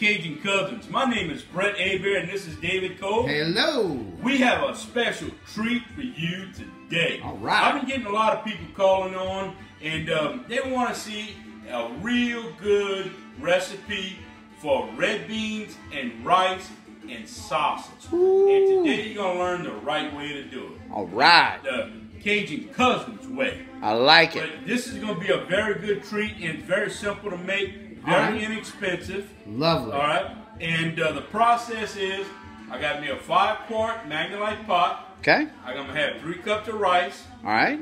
Cajun Cousins. My name is Brett Hebert and this is David Cole. Hello. We have a special treat for you today. All right. I've been getting a lot of people calling on and they want to see a real good recipe for red beans and rice and sausage. Ooh. And today you're going to learn the right way to do it. All right. The Cajun Cousins way. I like it. But this is going to be a very good treat and very simple to make. Very inexpensive. Lovely. All right. And the process is, I got me a 5-quart Magnolite pot. Okay. I'm going to have 3 cups of rice. All right.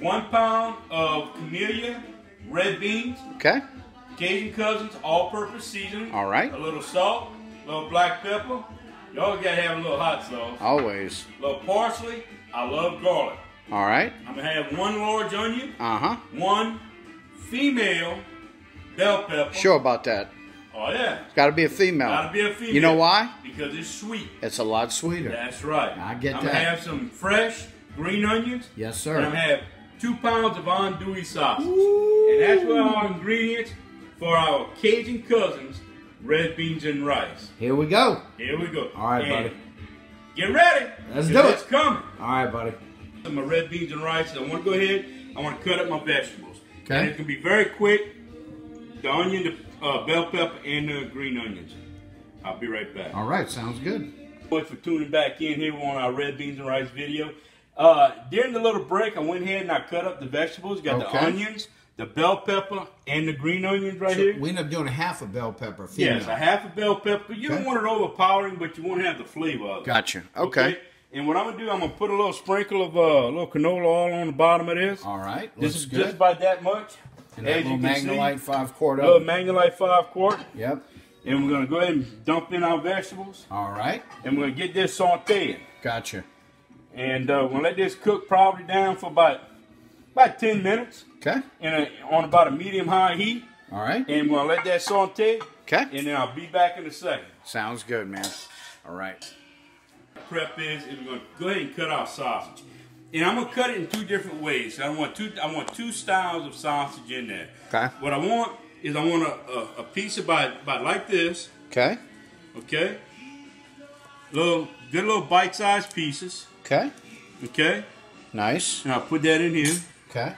1 pound of Camellia red beans. Okay. Cajun Cousins all-purpose seasoning. All right. A little salt, a little black pepper. You always got to have a little hot sauce. Always. A little parsley. I love garlic. All right. I'm going to have 1 large onion. Uh-huh. 1 female... bell pepper. Sure about that. Oh yeah. It's gotta be a female. Gotta be a female. You know why? Because it's sweet. It's a lot sweeter. That's right. I get that. I'm gonna have some fresh green onions. Yes, sir. And I'm gonna have 2 pounds of andouille sausage. Ooh. And that's where our ingredients for our Cajun Cousins red beans and rice. Here we go. Here we go. All right, buddy. Get ready. Let's do it. It's coming. All right, buddy. My red beans and rice. I want to go ahead. I want to cut up my vegetables. Okay. And it's gonna be very quick. The onion, the bell pepper, and the green onions. I'll be right back. All right, sounds good. Thanks for tuning back in here on our red beans and rice video. During the little break, I went ahead and I cut up the vegetables. Got the onions, the bell pepper, and the green onions right here. We end up doing half a bell pepper. Female. Yes, a half a bell pepper. You don't want it overpowering, but you want to have the flavor of it. Gotcha. Okay. And what I'm going to do, I'm going to put a little sprinkle of a little canola oil on the bottom of this. All right. This is good. Just about that much. And that little Magnolite 5-quart oven. Little Magnolite 5-quart. Yep. And we're going to go ahead and dump in our vegetables. All right. And we're going to get this sauteed. Gotcha. And we're going to let this cook probably down for about 10 minutes. Okay. On about a medium-high heat. All right. And we're going to let that saute. Okay. And then I'll be back in a second. Sounds good, man. All right. Prep is we're going to go ahead and cut our sausage. And I'm gonna cut it in 2 different ways. So I want two styles of sausage in there. Okay. What I want is I want a piece about like this. Okay. Okay. Good little bite-sized pieces. Okay. Okay. Nice. And I'll put that in here. Okay.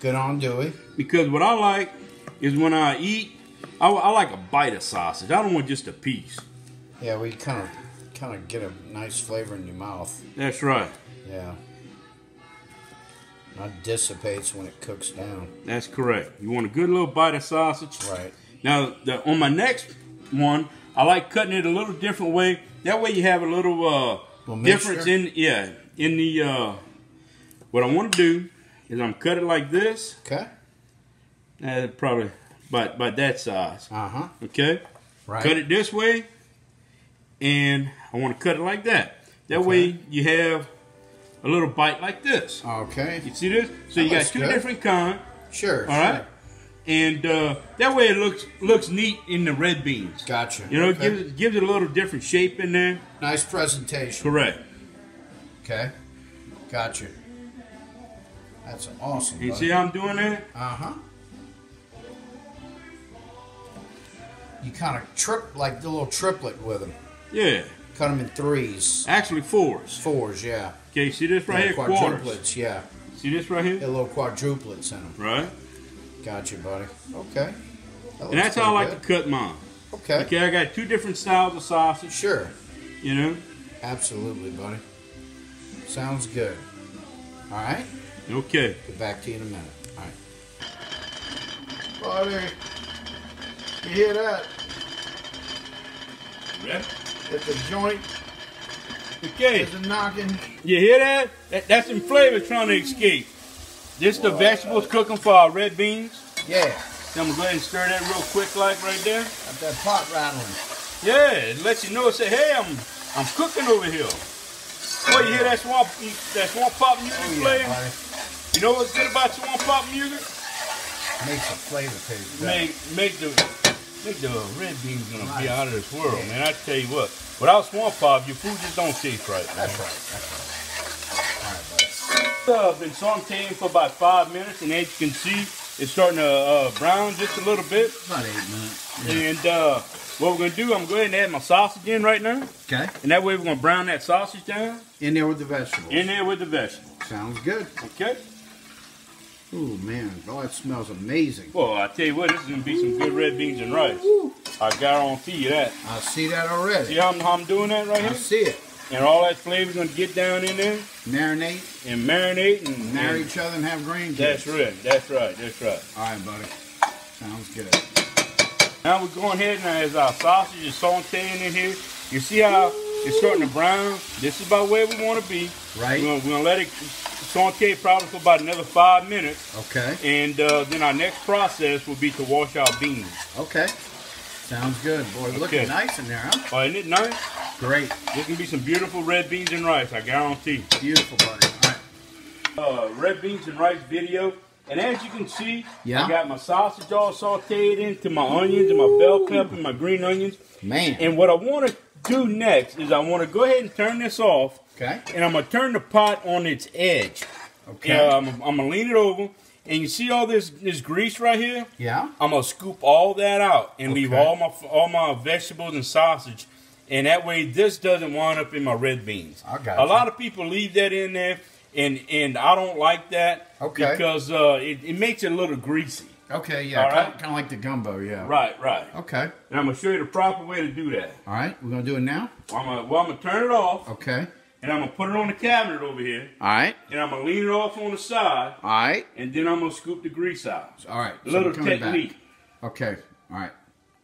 Good andouille. Because what I like is when I eat, I like a bite of sausage. I don't want just a piece. Yeah, we kind of get a nice flavor in your mouth. That's right. Yeah. Not dissipates when it cooks down. That's correct. You want a good little bite of sausage. Right. Now, on my next one, I like cutting it a little different way. That way you have a little difference in, what I want to do is I'm cut it like this. Okay. Probably about that size. Uh-huh. Okay. Right. Cut it this way. And I want to cut it like that. That way you have a little bite like this. Okay. You see this? So you got 2 different kinds. Sure. All right. And that way it looks neat in the red beans. Gotcha. You know, it gives it a little different shape in there. Nice presentation. Correct. Okay. Gotcha. That's awesome. You see how I'm doing that? Uh huh. you kind of trip like the little triplet with them. Yeah. Cut them in threes. Actually fours. Fours, yeah. Okay, see this right here? Quadruplets, yeah. See this right here? They're little quadruplets in them. Right. Got you, buddy. Okay. And that's how I like to cut mine. Okay. Okay, I got two different styles of sausage. Sure. You know? Absolutely, buddy. Sounds good. All right? Okay. Get back to you in a minute. All right. Buddy, you hear that? Yeah. It's a joint. Okay. It's a knocking. You hear that? That's some flavor trying to escape. This the vegetables cooking for our red beans. Yeah. So I'm going to go ahead and stir that real quick like right there. Got that pot rattling. Yeah, it lets you know, say, hey, I'm cooking over here. Boy, you hear that swamp pop music playing? Yeah, you know what's good about swamp pop music? Makes the flavor taste better. Make the red beans going to be out of this world, man. I tell you what. Without swamp pop, your food just don't taste right, man. That's right. That's right. All right, buddy. I've been sauteing for about 5 minutes, and as you can see, it's starting to brown just a little bit. About 8 minutes. Yeah. And what we're going to do, I'm going to go ahead and add my sausage in right now. Okay. And that way we're going to brown that sausage down. In there with the vegetables. In there with the vegetables. Sounds good. Okay. Oh, man. Oh, that smells amazing. Well, I tell you what, this is going to be some good red beans and rice. I guarantee you that. I see that already. See how I'm doing that right here? I see it. And all that flavor's going to get down in there. Marinate. And marinate. And marry each other and have green juice. That's right. That's right. That's right. All right, buddy. Sounds good. Now we're going ahead and as our sausage is sauteing in here, you see how it's starting to brown? This is about where we want to be. Right. We're going to let it saute probably for about another 5 minutes. Okay. And then our next process will be to wash our beans. Okay. Sounds good, boy. Okay. Looking nice in there, huh? Oh, isn't it nice? Great. There's going to be some beautiful red beans and rice, I guarantee. Beautiful, buddy. All right. Red beans and rice video. And as you can see, I got my sausage all sauteed into my onions and my bell pepper and my green onions. Man. And what I want to do next is I want to go ahead and turn this off. Okay. And I'm going to turn the pot on its edge. Okay. I'm going to lean it over. And you see all this grease right here? Yeah. I'm going to scoop all that out and leave all my vegetables and sausage. And that way this doesn't wind up in my red beans. I got A lot of people leave that in there, and I don't like that because it makes it a little greasy. Okay, yeah, kind of like the gumbo, yeah. Right, right. Okay. And I'm going to show you the proper way to do that. All right, we're going to do it now? Well, I'm going to turn it off. Okay. And I'm going to put it on the cabinet over here. All right. And I'm going to lean it off on the side. All right. And then I'm going to scoop the grease out. All right. A little technique. Okay. All right.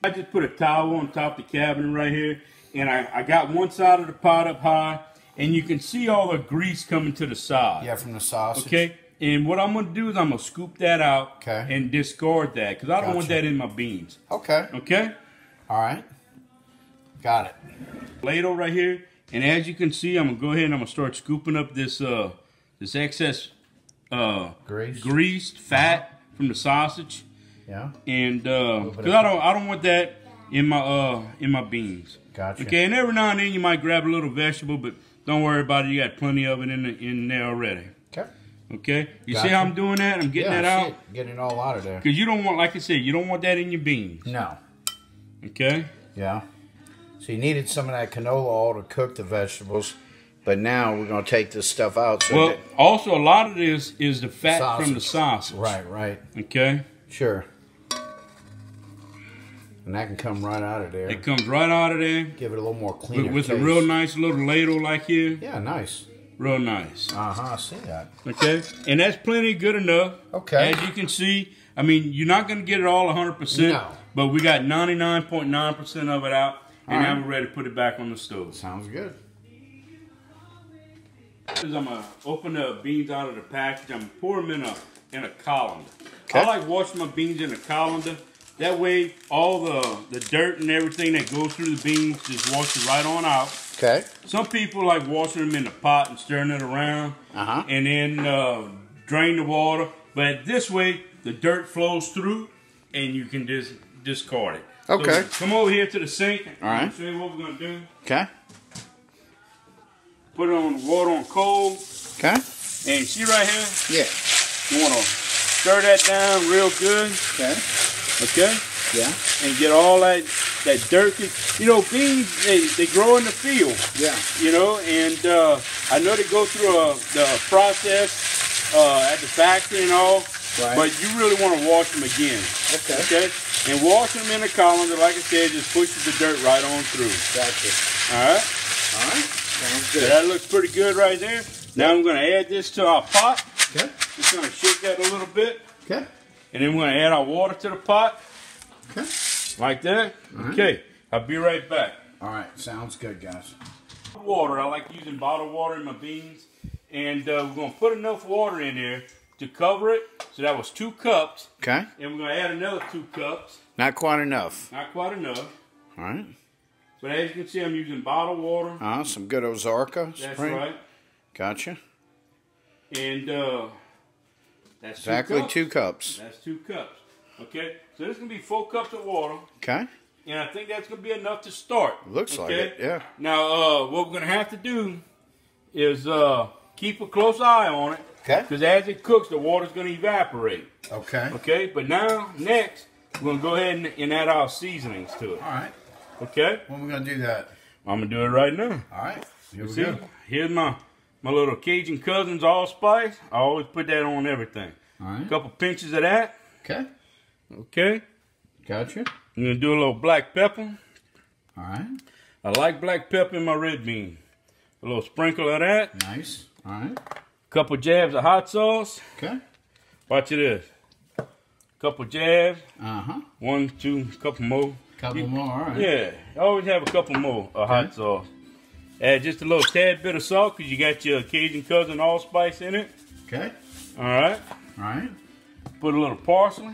I just put a towel on top of the cabinet right here. And I got one side of the pot up high. And you can see all the grease coming to the side. Yeah, from the sausage. Okay. And what I'm going to do is I'm going to scoop that out and discard that. Because I don't want that in my beans. Okay. Okay? All right. Got it. Ladle right here. And as you can see, I'm going to go ahead and I'm going to start scooping up this excess grease, fat from the sausage. Yeah. And because I don't want that in my beans. Gotcha. Okay, and every now and then you might grab a little vegetable, but don't worry about it. You got plenty of it in there already. Okay. Okay. You see how I'm doing that? I'm getting that out. Getting it all out of there. Because you don't want, like I said, you don't want that in your beans. No. Okay. Yeah. So you needed some of that canola oil to cook the vegetables, but now we're going to take this stuff out. So well, also a lot of this is the fat from the sausage. Right, right. Okay? Sure. And that can come right out of there. It comes right out of there. Give it a little more cleaner with a real nice little ladle like here. Yeah, nice. Real nice. Uh-huh, I see that. Okay? And that's plenty good enough. Okay. As you can see, I mean, you're not going to get it all 100%, but we got 99.9% of it out. And now we're ready to put it back on the stove. Sounds good. I'm going to open the beans out of the package. I'm going to pour them in a colander. Okay. I like washing my beans in a colander. That way, all the dirt and everything that goes through the beans just washes right on out. Okay. Some people like washing them in the pot and stirring it around. Uh-huh. And then drain the water. But this way, the dirt flows through and you can just discard it. Okay. So come over here to the sink. All right. Show you what we're gonna do. Okay. Put it on the water on cold. Okay. And see right here. Yeah. You wanna stir that down real good. Okay. Okay. Yeah. And get all that that dirt. You know, beans, they grow in the field. Yeah. You know, and I know they go through the process at the factory and all, right. But you really want to wash them again. Okay. Okay? And wash them in a colander, like I said, just pushes the dirt right on through. Gotcha. All right? All right. Sounds good. So that looks pretty good right there. Now I'm going to add this to our pot. Okay. Just going to shake that a little bit. Okay. And then we're going to add our water to the pot. Okay. Like that. Mm-hmm. Okay. I'll be right back. All right. Sounds good, guys. Water. I like using bottled water in my beans. And we're going to put enough water in there to cover it. So that was 2 cups. Okay. And we're going to add another 2 cups. Not quite enough. Not quite enough. All right. But as you can see, I'm using bottled water. Some good Ozarka. That's right. Gotcha. And that's exactly 2 cups. That's 2 cups. Okay, so this is going to be 4 cups of water. Okay. And I think that's going to be enough to start. Looks like it, yeah. Now, what we're going to have to do is keep a close eye on it. Okay. Because as it cooks, the water's going to evaporate. Okay. Okay, but now, next, we're going to go ahead and add our seasonings to it. All right. Okay. When are we going to do that? I'm going to do it right now. All right. Here we go. Here's my little Cajun Cousins allspice. I always put that on everything. All right. A couple pinches of that. Okay. Okay. Gotcha. I'm going to do a little black pepper. All right. I like black pepper in my red bean. A little sprinkle of that. Nice. All right. A couple jabs of hot sauce. Okay. Watch this. A couple jabs. Uh-huh. One, two, a couple more. Couple more, all right. Yeah. I always have a couple more of hot sauce. Add just a little tad bit of salt because you got your Cajun Cousin allspice in it. Okay. All right. All right. Put a little parsley.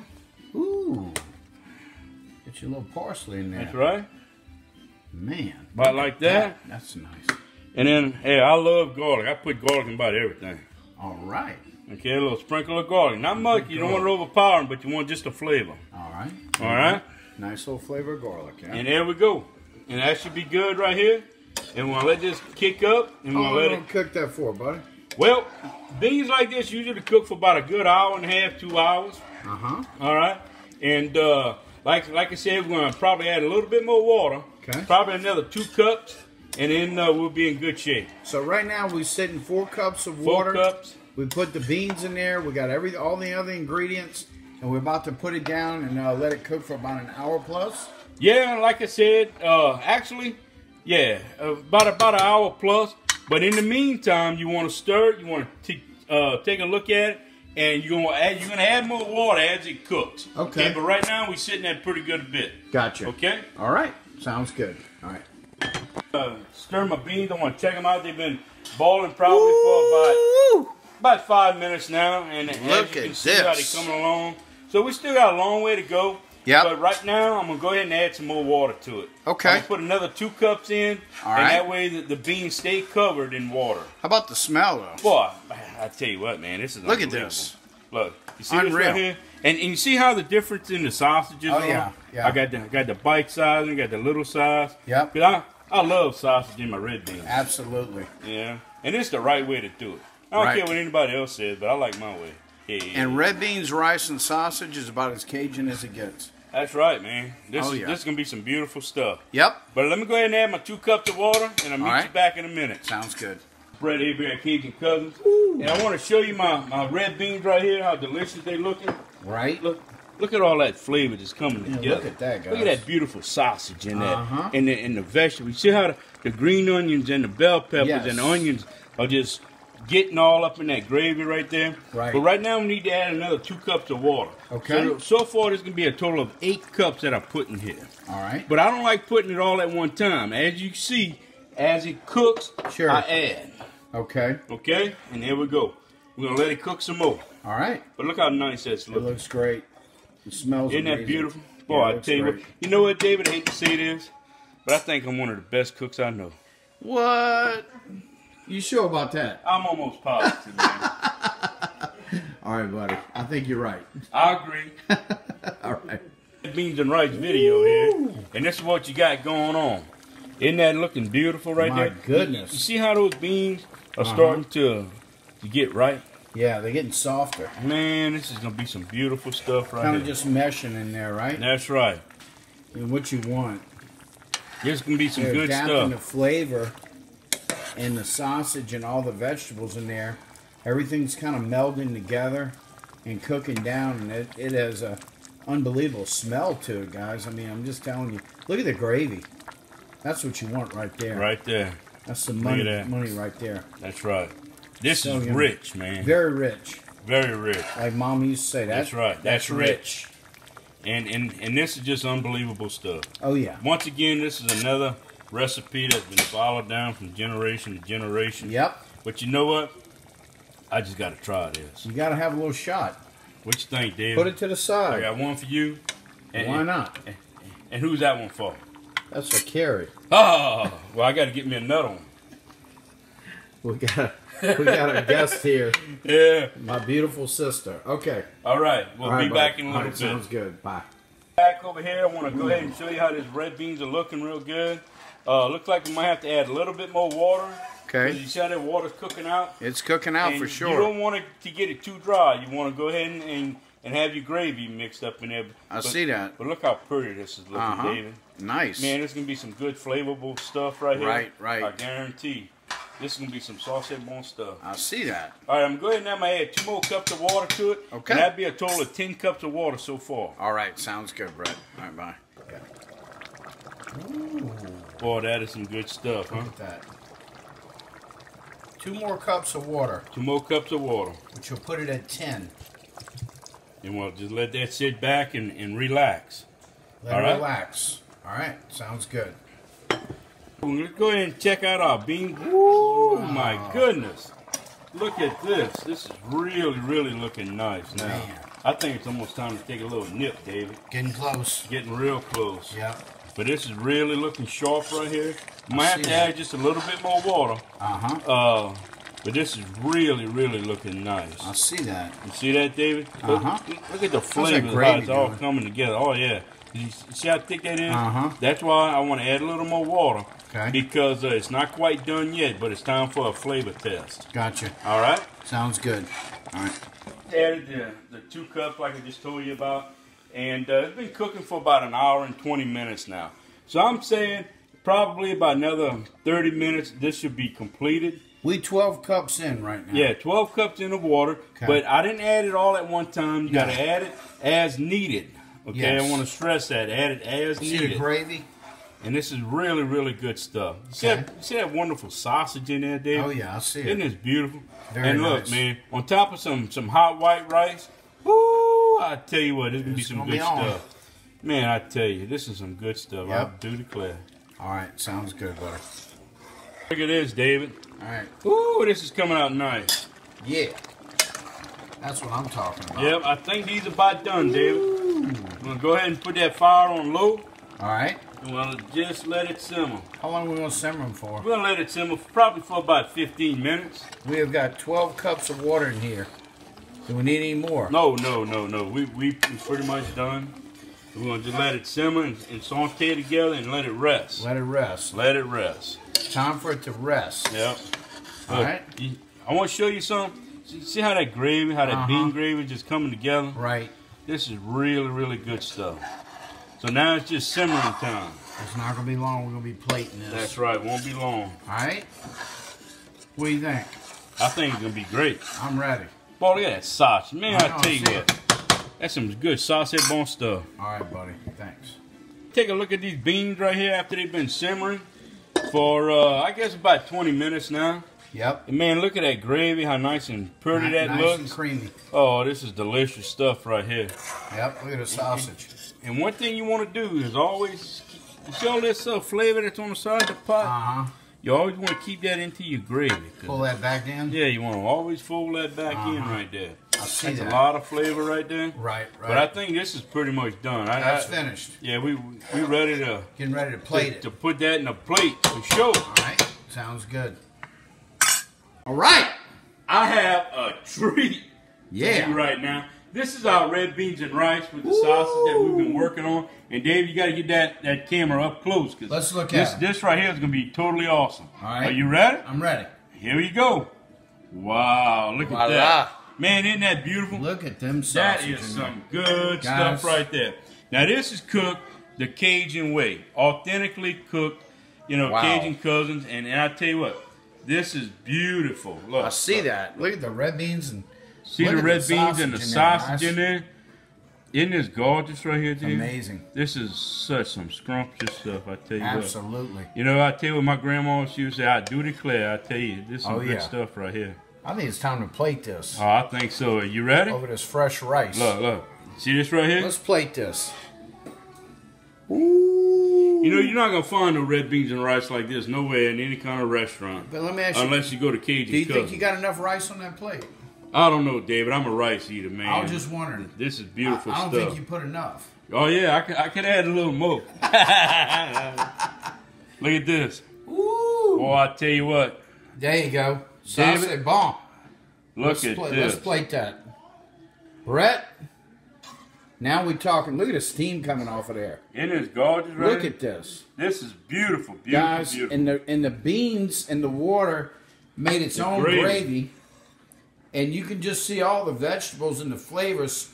Ooh. Get your little parsley in there. That's right. Man. About like that. That's nice. And then, hey, I love garlic. I put garlic in about everything. All right. Okay, a little sprinkle of garlic. Not much. You don't want it overpowering, but you want just the flavor. All right. All right. Nice little flavor of garlic. Yeah. And there we go. And that should be good right here. And we'll let this kick up. And we'll let it cook that for, buddy. Well, beans like this usually cook for about a good hour and a half, 2 hours. Uh-huh. All right. And like I said, we're going to probably add a little bit more water. Okay. Probably another 2 cups. And then we'll be in good shape. So right now we're sitting 4 cups of water. 4 cups. We put the beans in there. We got all the other ingredients. And we're about to put it down and let it cook for about an hour plus? Yeah, like I said, actually, yeah, about an hour plus. But in the meantime, you want to stir it, you want to take a look at it, and you're gonna add more water as it cooks. Okay. But right now, we're sitting at pretty good a bit. Gotcha. Okay? All right. Sounds good. All right. Stir my beans. I want to check them out. They've been boiling probably for about 5 minutes now. And look at this. How they're coming along. So we still got a long way to go, but right now I'm going to go ahead and add some more water to it. Okay. I'm going to put another 2 cups in, that way the beans stay covered in water. How about the smell, though? Boy, I tell you what, man, this is unreal. Look at this. Look, you see this right here? And you see how the difference in the sausages are? Yeah. I got the bite size and I got the little size. Yeah. Because I love sausage in my red beans. Absolutely. Yeah. And it's the right way to do it. I don't care what anybody else says, but I like my way. And red beans, rice, and sausage is about as Cajun as it gets. That's right, man. This is going to be some beautiful stuff. Yep. But let me go ahead and add my 2 cups of water, and I'll meet you back in a minute. Sounds good. Brett Hebert, Cajun Cousins. Ooh. And I want to show you my red beans right here, how delicious they're looking. Right. Look at all that flavor that's coming together. Look at that, guys. Look at that beautiful sausage in that, and the vegetables. You see how the green onions and the bell peppers and the onions are just getting all up in that gravy right there. Right. But right now we need to add another 2 cups of water. Okay. So far there's going to be a total of 8 cups that I put in here. All right. But I don't like putting it all at one time. As you see, as it cooks, I add. Okay. Okay? And there we go. We're going to let it cook some more. All right. But look how nice that's looking. It looks great. It smells amazing. Isn't that beautiful? Boy, I tell you what. You know what, David? I hate to say this, but I think I'm one of the best cooks I know. What? You sure about that? I'm almost positive, man. All right, buddy. I think you're right. I agree. All right. Beans and rice video here, and this is what you got going on. Isn't that looking beautiful right there? My goodness. You see how those beans are starting to get right? Yeah, they're getting softer. Man, this is going to be some beautiful stuff right here. Kind of just meshing in there, right? That's right. And what you want. There's going to be some good stuff. They're adapting the flavor and the sausage and all the vegetables in there. Everything's kind of melding together and cooking down, and it has a unbelievable smell to it, guys. I mean, I'm just telling you. Look at the gravy. That's what you want right there. Right there. That's some money, right there. That's right. This is rich, man. Very rich. Very rich. Like Mom used to say, that's right. That's rich. And this is just unbelievable stuff. Oh, yeah. Once again, this is another recipe that's been followed down from generation to generation. Yep. But you know what? I just got to try this. You got to have a little shot. What you think, David? Put it to the side. I got one for you. And, why not? And who's that one for? That's a carrot. Oh, well, I got to get me another one. We got a guest here. Yeah. My beautiful sister. Okay. All right. We'll be back in a little bit. Sounds good. Bye. Back over here, I want to go ahead and show you how these red beans are looking real good. Looks like we might have to add a little bit more water. Okay. You see how that water's cooking out? It's cooking out for sure. You don't want it to get it too dry. You want to go ahead and have your gravy mixed up in there. I see that. But look how pretty this is looking, David. Nice. Man, there's going to be some good flavorful stuff right here. Right, right. I guarantee. This is going to be some sausage bon stuff. I see that. All right, I'm going to now add 2 more cups of water to it. Okay. And that'd be a total of 10 cups of water so far. All right, sounds good, Brett. All right, bye. Okay. Ooh. Boy, that is some good stuff, huh? Look at that. 2 more cups of water. 2 more cups of water. Which will put it at 10. And we'll just let that sit back and relax. Let it relax. All right, sounds good. Let's go ahead and check out our beans. Woo, my goodness. Look at this. This is really, really looking nice now. Man. I think it's almost time to take a little nip, David. Getting close. Getting real close. Yeah. But this is really looking sharp right here. Might have to add just a little bit more water. Uh-huh. But this is really, really looking nice. I see that. You see that, David? Uh-huh. Look at the flavor. How it's all coming together. Oh, yeah. You see how thick that is? Uh-huh. That's why I want to add a little more water. Okay. Because it's not quite done yet, but it's time for a flavor test. Gotcha. All right? Sounds good. All right. Added the 2 cups like I just told you about. And it's been cooking for about 1 hour and 20 minutes now. So I'm saying probably about another 30 minutes, this should be completed. We 12 cups in right now. Yeah, 12 cups in of water. Okay. But I didn't add it all at one time. You got to add it as needed. Okay, yes. I want to stress that. Add it as needed. See the gravy? And this is really, really good stuff. Okay. See that wonderful sausage in there, David? Oh, yeah, I see it. Isn't this beautiful? Very nice. And look, man, on top of some hot white rice, woo, I tell you what, there's going to be some good stuff. Man, I tell you, this is some good stuff. Yep. I do declare. All right, sounds good, buddy. Look at this, David. All right. Ooh, this is coming out nice. Yeah. That's what I'm talking about. Yep, I think these are about done, David. I'm going to go ahead and put that fire on low. All right. And we'll just let it simmer. How long are we going to simmer them for? We're going to let it simmer probably for about 15 minutes. We have got 12 cups of water in here. Do we need any more? No, no, no, no. We're pretty much done. We're going to just let it simmer and saute together and let it rest. Let it rest. Let it rest. Time for it to rest. Yep. All right. I want to show you something. See how that gravy, how that bean gravy just coming together? Right. This is really, really good stuff. So now it's just simmering time. It's not going to be long. We're going to be plating this. That's right. It won't be long. All right. What do you think? I think it's going to be great. I'm ready. Boy, look at that sausage. Man, I tell you what. That's some good sausage bon stuff. All right, buddy. Thanks. Take a look at these beans right here after they've been simmering for, I guess, about 20 minutes now. Yep. And man, look at that gravy, how nice and pretty that looks. Nice and creamy. Oh, this is delicious stuff right here. Yep, look at the sausage. And one thing you want to do is always, see all this flavor that's on the side of the pot? Uh-huh. You always want to keep that into your gravy. Pull that back in? Yeah, you want to always fold that back in right there. I see that. That's a lot of flavor right there. Right, right. But I think this is pretty much done. That's finished. Yeah, we ready to. Getting ready to plate it. To put that in a plate for sure. All right, sounds good. All right, I have a treat for you right now. This is our red beans and rice with the sausage that we've been working on. And Dave, you got to get that camera up close. Cause let's look at it. This right here is going to be totally awesome. All right. Are you ready? I'm ready. Here we go. Wow, look at that. Man, isn't that beautiful? Look at them sausages. That is some good stuff right there. Now, this is cooked the Cajun way, authentically cooked, you know, wow. Cajun Cousins. And I tell you what, this is beautiful. Look, I see that. Look at the red beans and see the red beans and the sausage in there. Isn't this gorgeous right here, dude? Amazing. This is such some scrumptious stuff, I tell you. Absolutely. What. You know, I tell you what my grandma, she would say, I do declare, I tell you, this is some good stuff right here. I think it's time to plate this. Oh, I think so. Are you ready? Over this fresh rice. Look, look. See this right here? Let's plate this. Ooh. You know, you're not going to find no red beans and rice like this nowhere in any kind of restaurant. But let me ask you. Unless you go to Cajun Cousins. Do you think you got enough rice on that plate? I don't know, David. I'm a rice eater, man. I was just wondering. This is beautiful stuff. I don't think you put enough. Oh, yeah. I could add a little more. Look at this. Ooh. Oh, I tell you what. There you go. David, bomb. Look at this. Let's plate that. Brett, now we're talking. Look at the steam coming off of there. It is gorgeous, right? Look at this. This is beautiful, beautiful, guys, beautiful. And the beans and the water made its own gravy. And you can just see all the vegetables and the flavors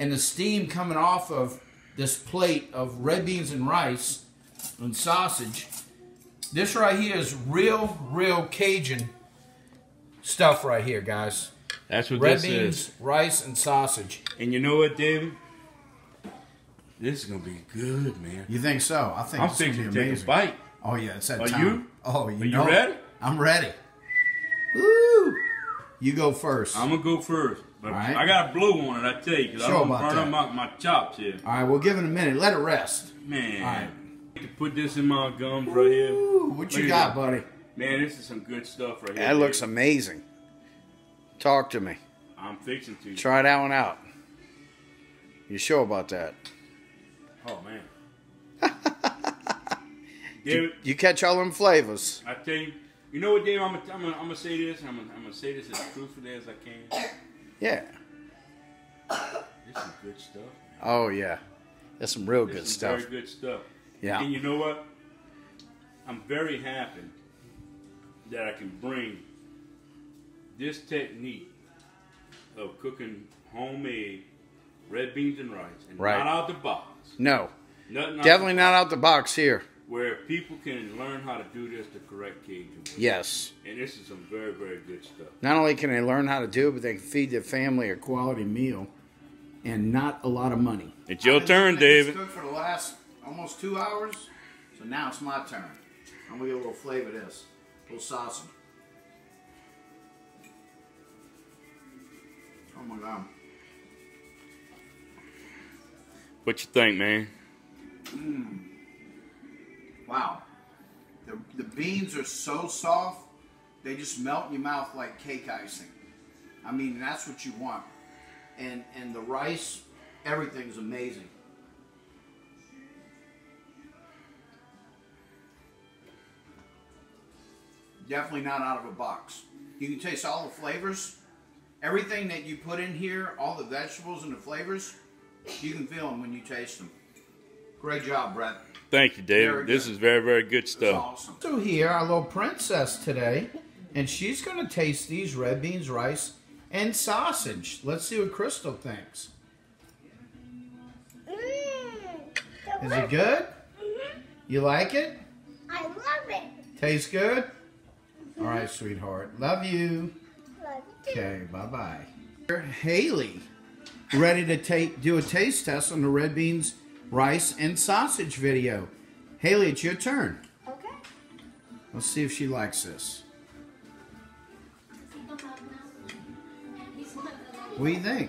and the steam coming off of this plate of red beans and rice and sausage. This right here is real, real Cajun stuff right here, guys. That's what this is. Red beans, rice, and sausage. And you know what, David? This is going to be good, man. You think so? I think it's going to be amazing. I'm thinking take a bite. Oh, yeah. It's that time. Are you? Oh, you know. Are you ready? I'm ready. Woo! You go first. I'm going to go first. But right. I got a blow on it, I tell you, because I don't want to burn up my chops here. All right, we'll give it a minute. Let it rest. Man. All right. I can put this in my gums right here. Ooh, what you got, buddy? Man, this is some good stuff right here. That looks amazing. Talk to me. I'm fixing to. Try that one out. You sure about that? Oh, man. David, you catch all them flavors. I tell you. You know what, Dave? I'm gonna say this. I'm gonna say this as truthfully as I can. Yeah. This is good stuff, man. Oh yeah, that's some real good stuff. Very good stuff. Yeah. And you know what? I'm very happy that I can bring this technique of cooking homemade red beans and rice, and not out the box. No. Nothing definitely not out the box here. Where people can learn how to do this the correct Cajun way. Yes. And this is some very, very good stuff. Not only can they learn how to do it, but they can feed their family a quality meal and not a lot of money. It's your turn, David. It's cooked for the last almost 2 hours, so now it's my turn. I'm going to get a little flavor of this, a little sausage. Oh, my God. What you think, man? Mmm. Wow, the beans are so soft, they just melt in your mouth like cake icing. I mean, that's what you want. And the rice, everything's amazing. Definitely not out of a box. You can taste all the flavors. Everything that you put in here, all the vegetables and the flavors, you can feel them when you taste them. Great job, Brett. Thank you, David. This is very, very good stuff. Awesome. So here, our little princess today, and she's going to taste these red beans, rice, and sausage. Let's see what Crystal thinks. Is it good? Mm-hmm. You like it? I love it. Tastes good? Mm-hmm. All right, sweetheart. Love you. Love you. Okay, bye-bye. Haley, ready to do a taste test on the red beans, rice, and sausage video. Haley, it's your turn. Okay. Let's see if she likes this. What do you think?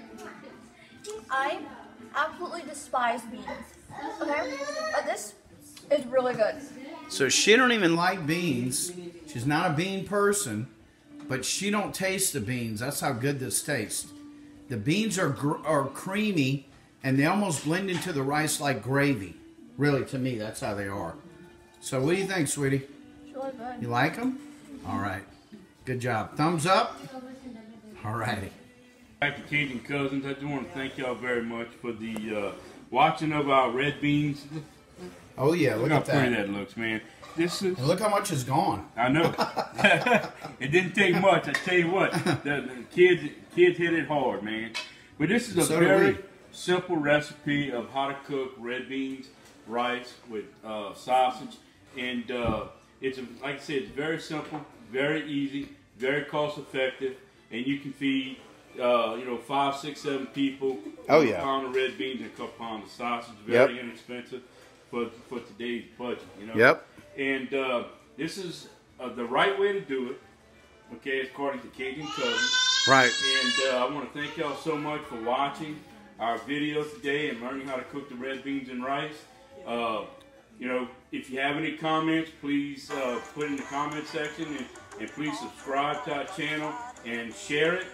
I absolutely despise beans. Okay? But this is really good. So she don't even like beans. She's not a bean person, but she don't taste the beans. That's how good this tastes. The beans are creamy, and they almost blend into the rice like gravy. Really, to me, that's how they are. So what do you think, sweetie? Sure, good. You like them? All right. Good job. Thumbs up? All righty. Back to Cajun Cousins. I just want to thank y'all very much for the watching of our red beans. Oh, yeah. Look at that. Look how pretty that looks, man. This is, look how much is gone. I know. It didn't take much. I tell you what, the kids hit it hard, man. But this is a very simple recipe of how to cook red beans rice with sausage, and it's like I said, it's very simple, very easy, very cost effective, and you can feed you know, 5, 6, 7 people. Oh yeah. A pound of red beans and a couple pounds of sausage. Very yep. inexpensive for today's budget. You know. Yep. And this is the right way to do it. Okay, according to Cajun Cousins. Right. And I want to thank y'all so much for watching our video today and learning how to cook the red beans and rice. You know, if you have any comments, please put in the comment section, and please subscribe to our channel and share it.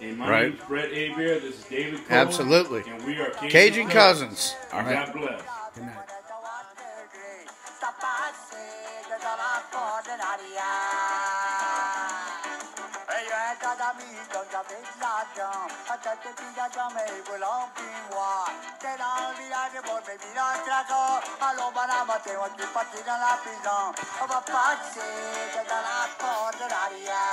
And my right. name is Brett Hebert. This is David Cole. Absolutely. And we are Cajun Cousins. All right. God bless. Good night.